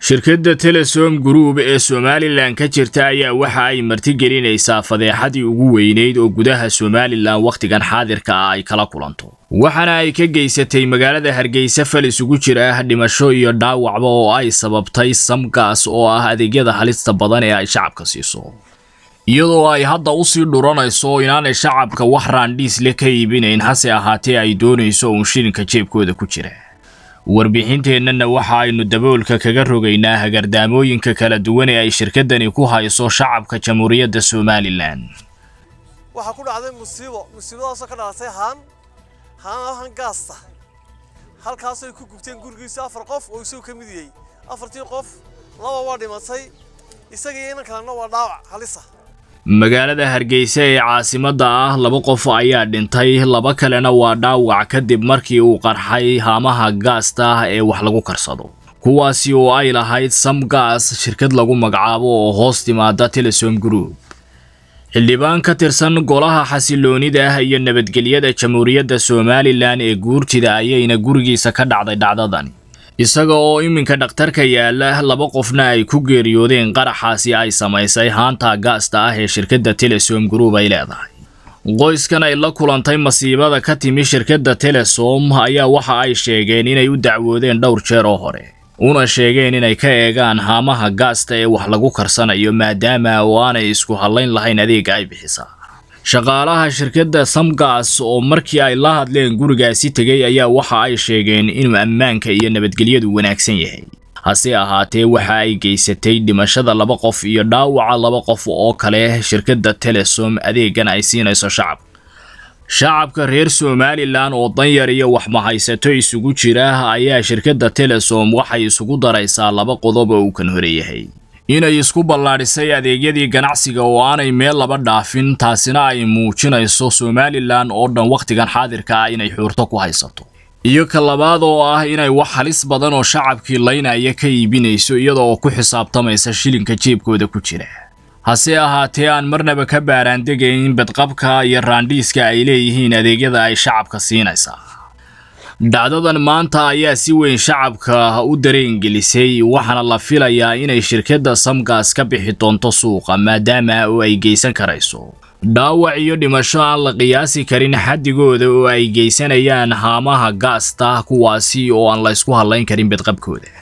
shirkadda Telesom Group ee Soomaaliland ka jirta ayaa waxa ay martigelinaysaa fadeexadii ugu weyneyd oo gudaha Soomaaliland waqtigan xaadirka ah ay kala kulanto waxana ay ka geysatay magaalada Hargeysa falis ugu jira dhimasho iyo dhaawacba oo ay sababtay SamGas oo ah adeegyada halista badan ee ay shacabka siiso iyadoo ay hadda u sii dhuranayso inaanay shacabka wax raandhiis le ka iibinayn hase ahaatee ay doonayso oo shilinka jeebkooda ku jira warbixinteenna waxa aynu daboolka kaga rogaynaa hagardaamooyinka kala duwan ee ay shirkadani ku hayso shacabka jamhuuriyadda Soomaaliland waxa ku dhacday musiibadaas ka dhasay haan gaasta halkaas ay ku gubteen gurigiisa 4 qof oo isoo kamid yahay 4tii qof 2 waa dhimatay isagii in kalena waa dhaawac halisa magaalada Hargeysa ee caasimadda ah 2 qof ayaa dhintay 2 kalena waa dhaawac kadib markii uu qarxay haamaha gaasta ee wax lagu karsado kuwaasi oo ay lahayd SamGas shirkad lagu magacaabo oo hoos timaada Telesom Group xildhibaan ka tirsan golaha xasiloonida ah iyo nabadgelyada jamhuuriyadda Soomaaliland ee guurtida ayayna gurigiisa ka dhacday dhacdadan isagoo iminka dhaqtarka yaala 2 qofna ay ku geeriyoodeen qaraxaasi ay sameysay haanta gaasta ah ee shirkadda Telesom Group ay leedahay qoyskan ay la kulantay masiibada ka timi shirkadda Telesom ayaa waxa ay sheegeen inay u dacwoodeen dhowr jeer oo hore una sheegeen inay ka eegaan haamaha gaasta ee wax lagu karsanayo maadaama oo aanay isku halayn lahayn adeeg ay bixisaa shaqaalaha shirkadda SamGas oo markii ay la hadleen gurigaasi tagay ayaa waxa ay sheegeen in ammaanka iyo nabadgelyadu wanaagsan yahay hase ahaatee waxa ay geysatay dhimashada 2 qof iyo dhaawaca 2 qof oo kale shirkadda Telesom adeegan ay siinayso shacabka reer Soomaaliland oo danyar iyo wax mahaysato isugu jira ayaa shirkadda Telesom waxay isugu daraysaa 2 qodob oo kan hore yahay inay isku ballaadhisay adeegyadii ganacsiga oo aanay meel laba dhaafin taasina ay muujinayso Soomaaliland oo dhan waqtigan xaadirka ah inay xurto ku haysato iyo ka labaad oo ah inay wax halis badan oo shacabkii laynaya ka iibinayso iyadoo ku xisaabtamaysa shilinka jeebkooda ku jira hase ahaatee aan marnaba ka baaraandegayn badqabka iyo raandhiiska ay leeyihiin adeegyada ay shacabka siinaysa dhacdadan maanta ayaa si weyn shacabka u dareen gelisay waxana la filayaa inay shirkadda SamGas ka bixi doonto suuqa maadaama oo ay geysan karayso dhaawac iyo dhimasho aan la qiyaasi karin xadigooda oo ay geysanayaan haamaha gaasta kuwaasi oo aan la isku halayn karin badqabkooda